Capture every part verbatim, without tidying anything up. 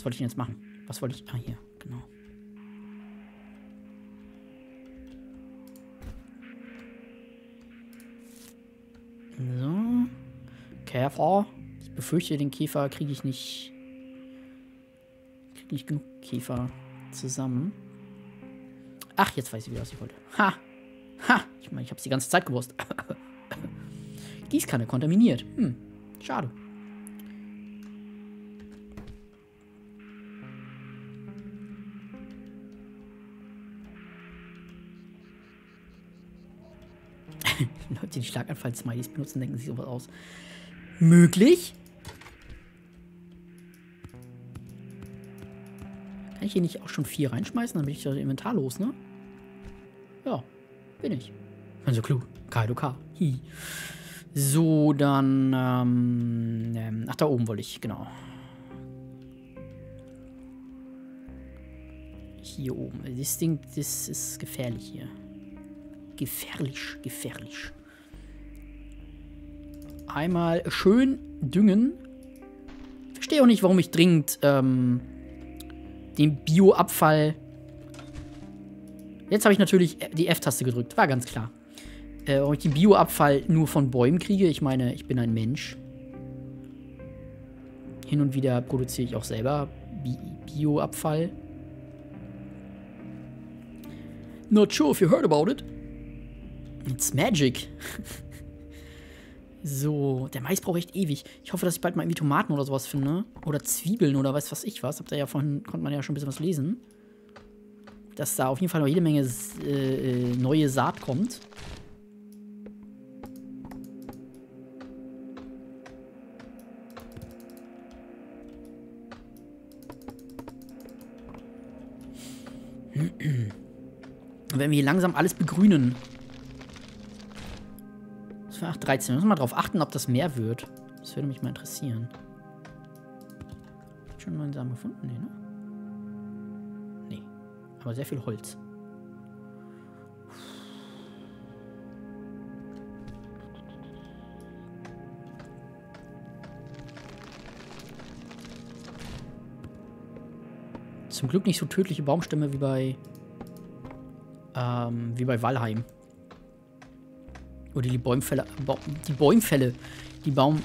Was wollte ich denn jetzt machen? Was wollte ich... Ah, hier. Genau. So. Käfer. Ich befürchte, den Käfer kriege ich nicht... Kriege nicht genug Käfer zusammen. Ach, jetzt weiß ich wieder, was ich wollte. Ha! Ha! Ich meine, ich habe es die ganze Zeit gewusst. Gießkanne kontaminiert. Hm. Schade. Leute, die Schlaganfall-Smileys benutzen, denken sich sowas aus. Möglich? Kann ich hier nicht auch schon vier reinschmeißen? Dann bin ich das Inventar los, ne? Ja, bin ich. Bin so klug. Kaido K. Hi. So, dann, ähm, ähm, ach, da oben wollte ich, genau. Hier oben. Das Ding, das ist gefährlich hier. Gefährlich, gefährlich. Einmal schön düngen. Verstehe auch nicht, warum ich dringend, ähm, den Bioabfall... Jetzt habe ich natürlich die F-Taste gedrückt, war ganz klar. Äh, ob ich den Bioabfall nur von Bäumen kriege. Ich meine, ich bin ein Mensch. Hin und wieder produziere ich auch selber Bi Bioabfall. Not sure if you heard about it. It's magic. So, der Mais braucht echt ewig. Ich hoffe, dass ich bald mal irgendwie Tomaten oder sowas finde. Oder Zwiebeln oder weiß was ich was. Habt ihr ja vorhin, konnte man ja schon ein bisschen was lesen. Dass da auf jeden Fall noch jede Menge äh, neue Saat kommt. Wenn wir hier langsam alles begrünen. Ach, dreizehn. Wir müssen mal drauf achten, ob das mehr wird. Das würde mich mal interessieren. Hab ich schon einen neuen Samen gefunden? Nee, ne? Nee. Aber sehr viel Holz. Zum Glück nicht so tödliche Baumstämme wie bei ähm, wie bei Valheim. Oder die Bäumfälle. Ba die Bäumfälle. Die Baum.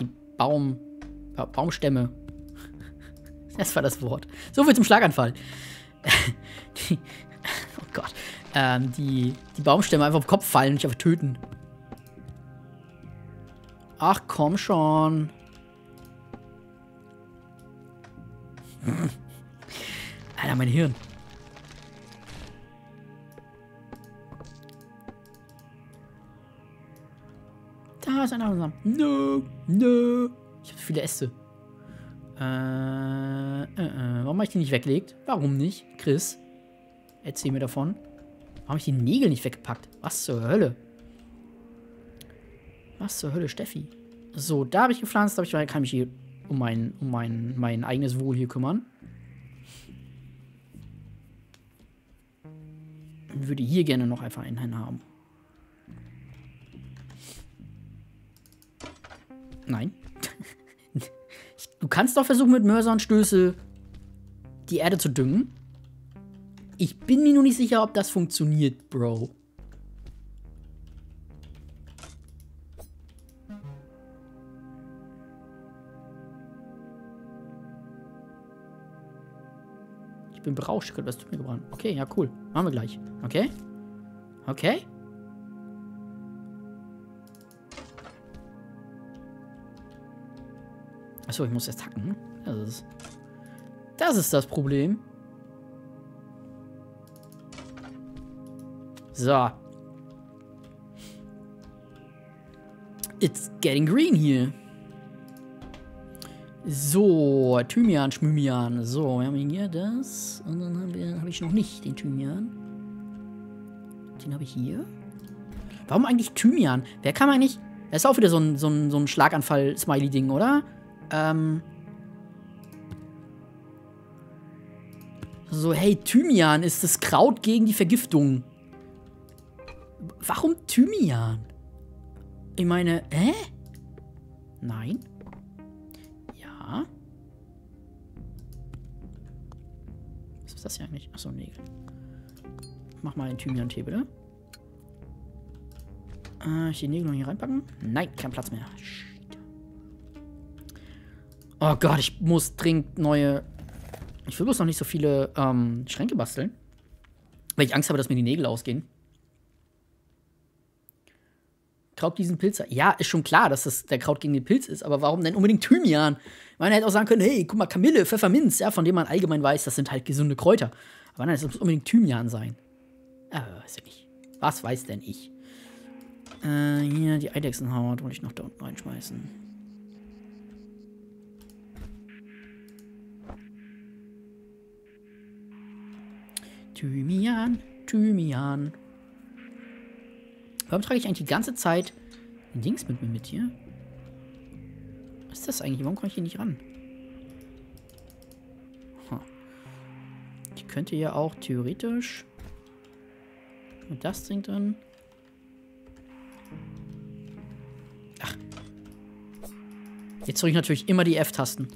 Die Baum. Ba Baumstämme. Das war das Wort. So viel zum Schlaganfall. die, oh Gott. Ähm, die, die Baumstämme einfach auf den Kopf fallen und nicht auf töten. Ach komm schon. Alter, mein Hirn. Da ist einer zusammen. Nö, nö. Ich habe viele Äste. Äh, äh, äh. Warum habe ich die nicht weggelegt? Warum nicht? Chris, erzähl mir davon. Warum habe ich die Nägel nicht weggepackt? Was zur Hölle? Was zur Hölle, Steffi? So, da habe ich gepflanzt. Da hab ich, kann mich hier um mein, um mein, mein eigenes Wohl hier kümmern. Und würde hier gerne noch einfach einen Hahn haben. Nein. Du kannst doch versuchen, mit Mörser und Stöße die Erde zu düngen. Ich bin mir nur nicht sicher, ob das funktioniert, Bro. Ich bin berauscht, ich könnte was zu mir gebraten. Okay, ja, cool. Machen wir gleich. Okay? Okay? Achso, ich muss jetzt hacken. Das ist, das ist das Problem. So. It's getting green hier. So, Thymian, Schmymian. So, wir haben hier das. Und dann haben wir, habe ich noch nicht den Thymian. Den habe ich hier. Warum eigentlich Thymian? Wer kann man nicht... Das ist auch wieder so ein, so ein, so ein Schlaganfall-Smiley-Ding, oder? Ähm. So, hey, Thymian ist das Kraut gegen die Vergiftung. Warum Thymian? Ich meine, hä? Nein. Ja. ist das hier eigentlich? Achso, Nägel. Mach mal den Thymian-Tee, bitte. Äh, ich die Nägel noch hier reinpacken? Nein, kein Platz mehr. Shit. Oh Gott, ich muss dringend neue... Ich will bloß noch nicht so viele ähm, Schränke basteln. Weil ich Angst habe, dass mir die Nägel ausgehen. Kraut diesen Pilz. Ja, ist schon klar, dass das der Kraut gegen den Pilz ist, aber warum denn unbedingt Thymian? Man hätte auch sagen können, hey, guck mal, Kamille, Pfefferminz, ja, von dem man allgemein weiß, das sind halt gesunde Kräuter. Aber nein, es muss unbedingt Thymian sein. Aber weiß ich nicht. Was weiß denn ich? Äh, hier, die Eidechsenhaut wollte ich noch da unten reinschmeißen. Thymian, Thymian. Warum trage ich eigentlich die ganze Zeit ein Dings mit mir mit hier? Was ist das eigentlich? Warum komme ich hier nicht ran? Huh. Ich könnte ja auch theoretisch mit das Ding drin. Ach. Jetzt drücke ich natürlich immer die F-Tasten.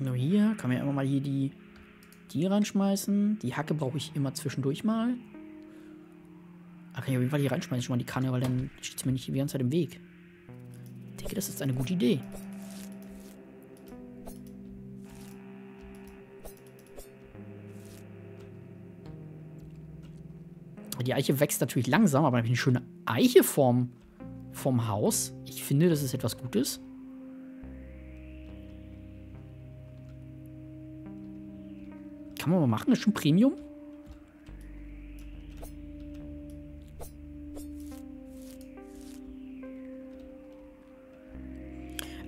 Nur hier kann man ja immer mal hier die... die reinschmeißen. Die Hacke brauche ich immer zwischendurch mal. Ach, kann ich auf jeden Fall hier reinschmeißen, schon mal die Kanne, weil dann steht es mir nicht die ganze Zeit im Weg. Ich denke, das ist eine gute Idee. Die Eiche wächst natürlich langsam, aber da habe ich eine schöne Eiche vorm, vorm Haus. Ich finde, das ist etwas Gutes. Kann man mal machen, das ist schon Premium.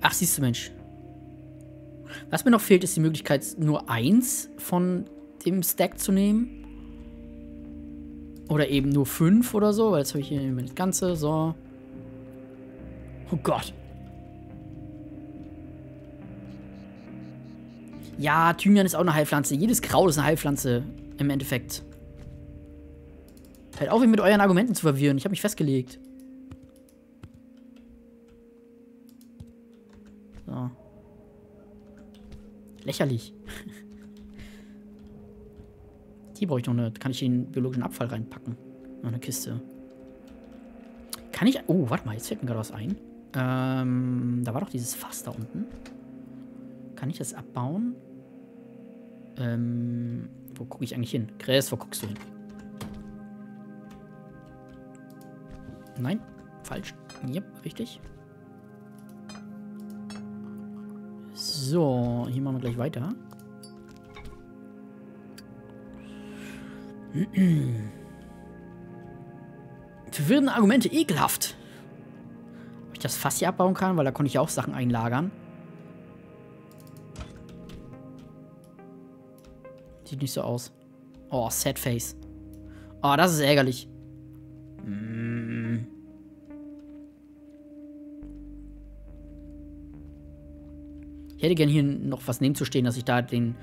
Ach, siehst du, Mensch. Was mir noch fehlt, ist die Möglichkeit, nur eins von dem Stack zu nehmen. Oder eben nur fünf oder so, weil jetzt habe ich hier das Ganze, so. Oh Gott. Ja, Thymian ist auch eine Heilpflanze. Jedes Kraut ist eine Heilpflanze. Im Endeffekt. Hört auf, mich mit euren Argumenten zu verwirren. Ich habe mich festgelegt. So. Lächerlich. Die brauche ich noch eine. Kann ich den biologischen Abfall reinpacken? Noch eine Kiste. Kann ich... Oh, warte mal. Jetzt fällt mir gerade was ein. Ähm, da war doch dieses Fass da unten. Kann ich das abbauen? Ähm, wo gucke ich eigentlich hin? Chris, wo guckst du hin? Nein, falsch. Yep, richtig. So, hier machen wir gleich weiter. Verwirrende Argumente, ekelhaft. Ob ich das Fass hier abbauen kann, weil da konnte ich ja auch Sachen einlagern. Sieht nicht so aus. Oh, sad face. Oh, das ist ärgerlich. Mm. Ich hätte gerne hier noch was neben zu stehen, dass ich da den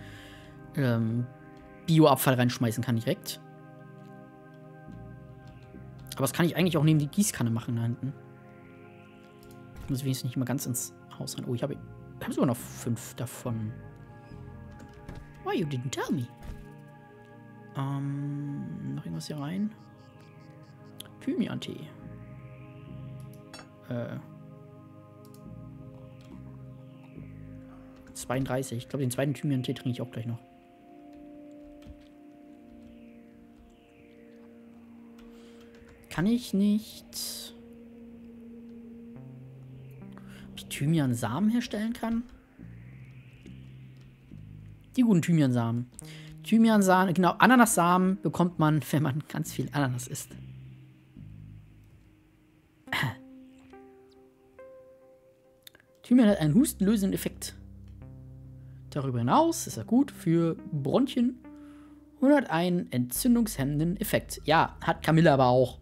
ähm, Bioabfall reinschmeißen kann direkt. Aber das kann ich eigentlich auch neben die Gießkanne machen da hinten. Ich muss wenigstens nicht mal ganz ins Haus rein. Oh, ich habe ich habe sogar noch fünf davon. Why you didn't tell me? Ähm, noch irgendwas hier rein? Thymian-Tee. Äh. zweiunddreißig. Ich glaube, den zweiten Thymian-Tee trinke ich auch gleich noch. Kann ich nicht... ob ich Thymian-Samen herstellen kann? Die guten Thymiansamen. Thymiansamen, genau, Ananassamen bekommt man, wenn man ganz viel Ananas isst. Thymian hat einen hustenlösenden Effekt. Darüber hinaus ist er gut für Bronchien und hat einen entzündungshemmenden Effekt. Ja, hat Kamille aber auch.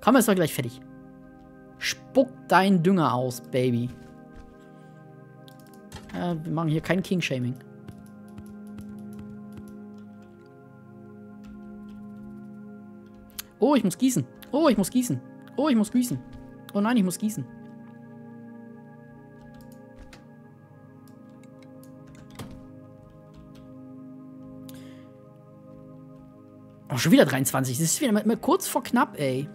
Komm, ist doch gleich fertig. Spuck deinen Dünger aus, Baby. Ja, wir machen hier kein King-Shaming. Oh, ich muss gießen. Oh, ich muss gießen. Oh, ich muss gießen. Oh nein, ich muss gießen. Oh, schon wieder dreiundzwanzig. Das ist wieder mal kurz vor knapp, ey.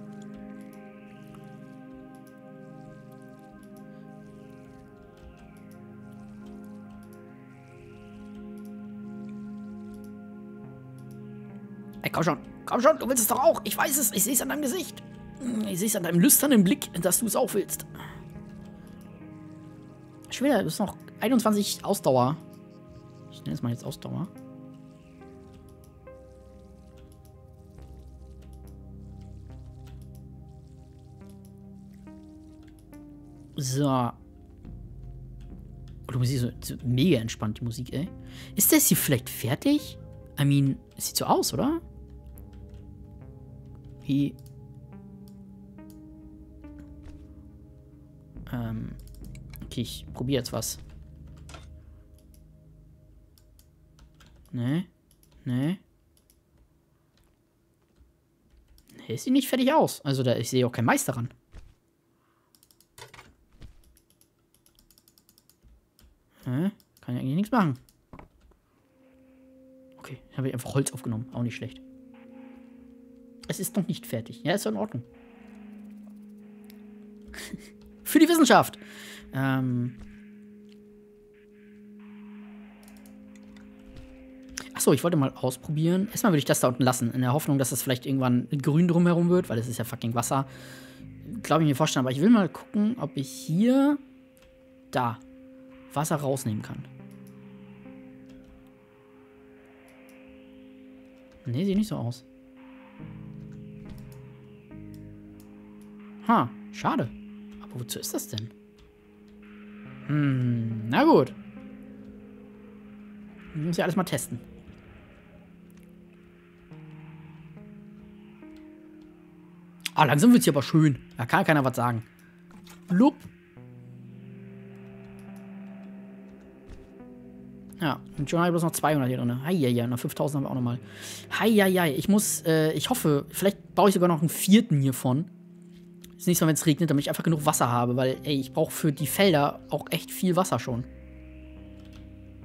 Ey, komm schon. Komm schon, du willst es doch auch. Ich weiß es. Ich sehe es an deinem Gesicht. Ich sehe es an deinem lüsternen Blick, dass du es auch willst. Schon wieder, das ist noch einundzwanzig Ausdauer. Ich nenne es mal jetzt Ausdauer. So. Oh, die Musik ist so mega entspannt, die Musik, ey. Ist das hier vielleicht fertig? I mean, es sieht so aus, oder? Wie? Ähm. Okay, ich probiere jetzt was. Ne? Ne? Ne, sieht nicht fertig aus. Also, da, ich sehe auch keinen Meister ran. Kann ich eigentlich nichts machen. Okay, dann habe ich einfach Holz aufgenommen. Auch nicht schlecht. Es ist noch nicht fertig. Ja, ist ja in Ordnung. Für die Wissenschaft. Ähm. Achso, ich wollte mal ausprobieren. Erstmal würde ich das da unten lassen. In der Hoffnung, dass das vielleicht irgendwann grün drumherum wird. Weil das ist ja fucking Wasser. Glaube ich mir vorstellen. Aber ich will mal gucken, ob ich hier... Da. Wasser rausnehmen kann. Ne, sieht nicht so aus. Ha, schade. Aber wozu ist das denn? Hm, na gut. Ich muss ja alles mal testen. Ah, langsam wird's hier aber schön. Da kann keiner was sagen. Blub. Ja, und schon habe ich bloß noch zweihundert hier drin. Heieiei, noch fünftausend haben wir auch nochmal. Heieiei, ich muss, äh, ich hoffe, vielleicht baue ich sogar noch einen vierten hiervon. Das nächste Mal, wenn es regnet, damit ich einfach genug Wasser habe, weil, ey, ich brauche für die Felder auch echt viel Wasser schon.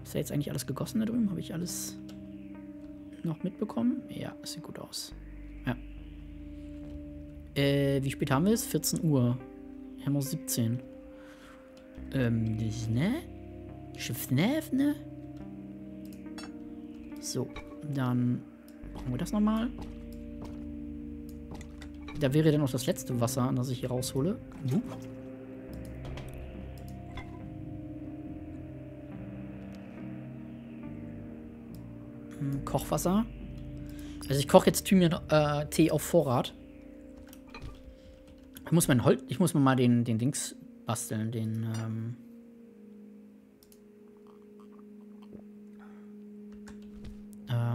Ist da jetzt eigentlich alles gegossen da drüben? Habe ich alles noch mitbekommen? Ja, das sieht gut aus. Ja. Äh, wie spät haben wir es? vierzehn Uhr. Wir haben noch siebzehn. Ähm, das ist, ne? Schiff, ne? ne? So, dann brauchen wir das nochmal. Da wäre dann noch das letzte Wasser, das ich hier raushole. Mhm. Mhm, Kochwasser. Also ich koche jetzt Thymian-Tee äh, auf Vorrat. Ich muss, mein Hol ich muss mir mal den, den Dings basteln, den... Ähm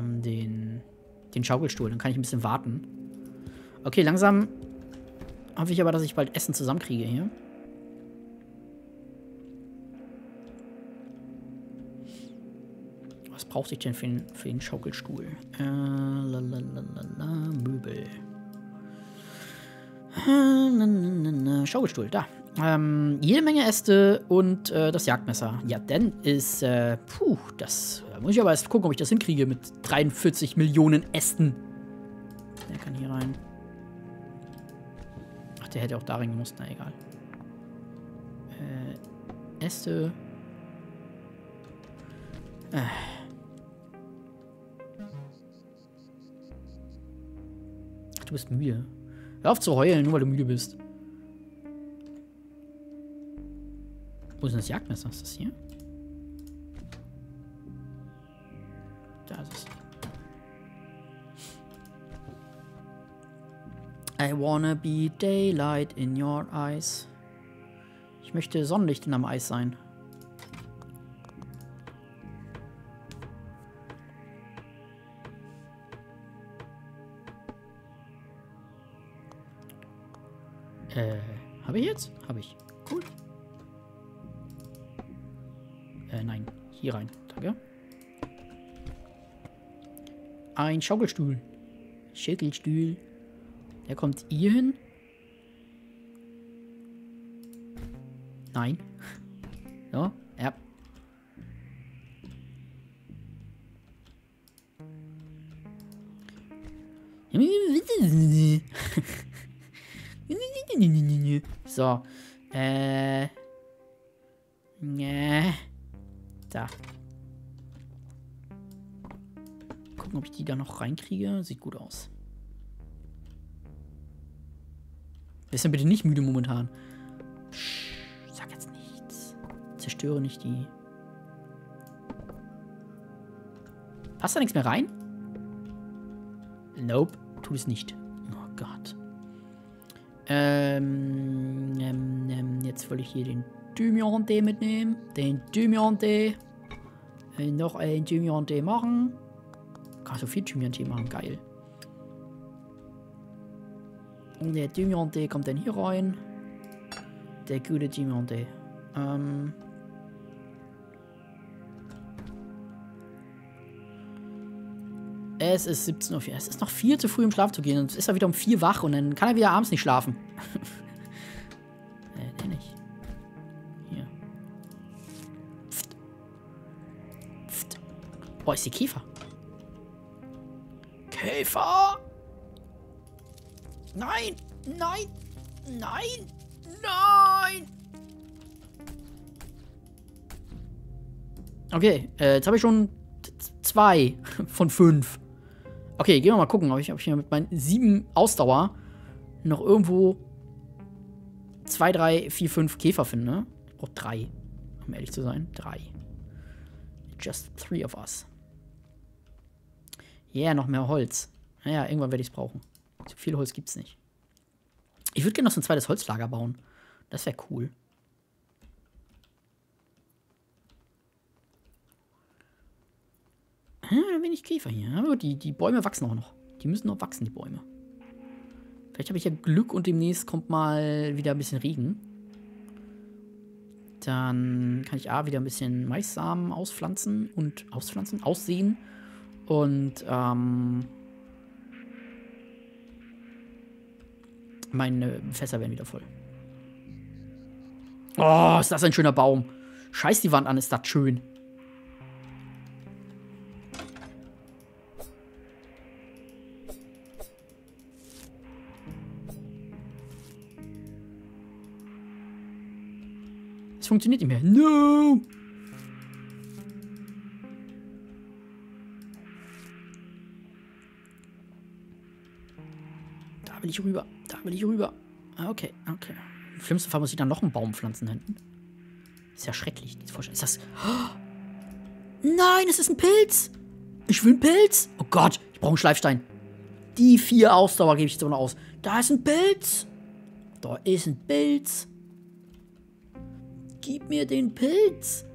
Den, den Schaukelstuhl. Dann kann ich ein bisschen warten. Okay, langsam hoffe ich aber, dass ich bald Essen zusammenkriege hier. Was brauchte ich denn für den, für den Schaukelstuhl? Äh, lalalala, Möbel. Schaukelstuhl, da. Ähm, jede Menge Äste und äh, das Jagdmesser. Ja, denn ist, äh, puh, das da muss ich aber erst gucken, ob ich das hinkriege mit dreiundvierzig Millionen Ästen. Der kann hier rein. Ach, der hätte auch da rein gemusst, na egal. Äh, Äste. Äh. Ach, du bist müde. Hör auf zu heulen, nur weil du müde bist. Wo ist denn das Jagdmesser? Ist das hier? Da ist es. I wanna be daylight in your eyes. Ich möchte Sonnenlicht in deinem Eis sein. Äh, habe ich jetzt? Habe ich. Cool. Äh, nein. Hier rein. Danke. Ein Schaukelstuhl. Schaukelstuhl. Der kommt hier hin. Nein. So. Ja. So. Äh. Nee. Da. Gucken, ob ich die da noch reinkriege. Sieht gut aus. Bist ja bitte nicht müde momentan. Psch, sag jetzt nichts. Zerstöre nicht die. Passt da nichts mehr rein? Nope, tut es nicht. Oh Gott. Ähm, ähm, ähm, jetzt will ich hier den Thymian-Tee mitnehmen. Den Thymian-Tee. Äh, noch einen Thymian-Tee machen. Kann so viel Thymian-Tee machen, geil. Und der Thymian-Tee kommt dann hier rein. Der gute Thymian-Tee. Ähm. Es ist siebzehn Uhr vier. Es ist noch viel zu früh, um schlafen zu gehen. Sonst ist er wieder um vier wach und dann kann er wieder abends nicht schlafen. äh, der nicht. Hier. Pft. Pft. Oh, ist die Käfer. Käfer! Nein! Nein! Nein! Nein! Okay, äh, jetzt habe ich schon zwei von fünf. Okay, gehen wir mal gucken, ob ich, ob ich hier mit meinen sieben Ausdauer noch irgendwo zwei, drei, vier, fünf Käfer finde. Ich brauche drei, um ehrlich zu sein. Drei. Just three of us. Ja, yeah, noch mehr Holz. Naja, irgendwann werde ich es brauchen. So viel Holz gibt es nicht. Ich würde gerne noch so ein zweites Holzlager bauen. Das wäre cool. Hm, wenig Käfer hier. Aber die, die Bäume wachsen auch noch. Die müssen noch wachsen, die Bäume. Vielleicht habe ich ja Glück und demnächst kommt mal wieder ein bisschen Regen. Dann kann ich A, wieder ein bisschen Maissamen auspflanzen und auspflanzen, aussehen. Und, ähm... meine Fässer werden wieder voll. Oh, ist das ein schöner Baum. Scheiß die Wand an, ist das schön. Es funktioniert nicht mehr. No! Da will ich rüber. Da will ich rüber. Okay, okay. Im schlimmsten Fall muss ich dann noch einen Baum pflanzen hinten. Ist ja schrecklich. Ist das... Oh! Nein, es ist ein Pilz. Ich will einen Pilz. Oh Gott, ich brauche einen Schleifstein. Die vier Ausdauer gebe ich jetzt aber noch aus. Da ist ein Pilz. Da ist ein Pilz. Gib mir den Pilz.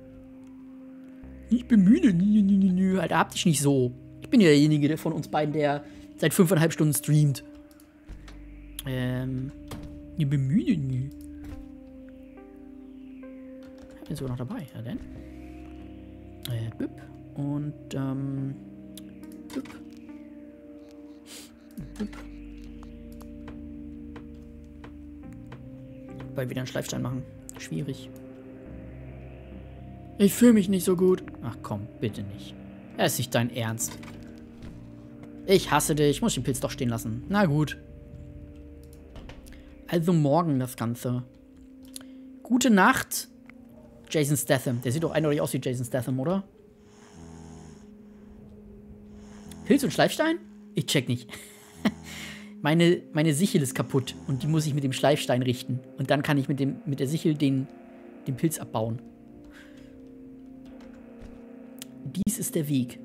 Ich bin müde. Nö, nö, nö. Alter, hab dich nicht so. Ich bin ja derjenige der von uns beiden, der seit fünfeinhalb Stunden streamt. Ähm, die bemühen nie. Ist sogar noch dabei, ja denn? Äh, büpp. Und, ähm, büpp. Büpp. Bald wieder einen Schleifstein machen. Schwierig. Ich fühle mich nicht so gut. Ach komm, bitte nicht. Es ist nicht dein Ernst. Ich hasse dich. Muss den Pilz doch stehen lassen. Na gut. Also morgen das Ganze. Gute Nacht, Jason Statham. Der sieht doch eindeutig aus wie Jason Statham, oder? Pilz und Schleifstein? Ich check nicht. meine, meine Sichel ist kaputt und die muss ich mit dem Schleifstein richten. Und dann kann ich mit, dem, mit der Sichel den, den Pilz abbauen. Dies ist der Weg.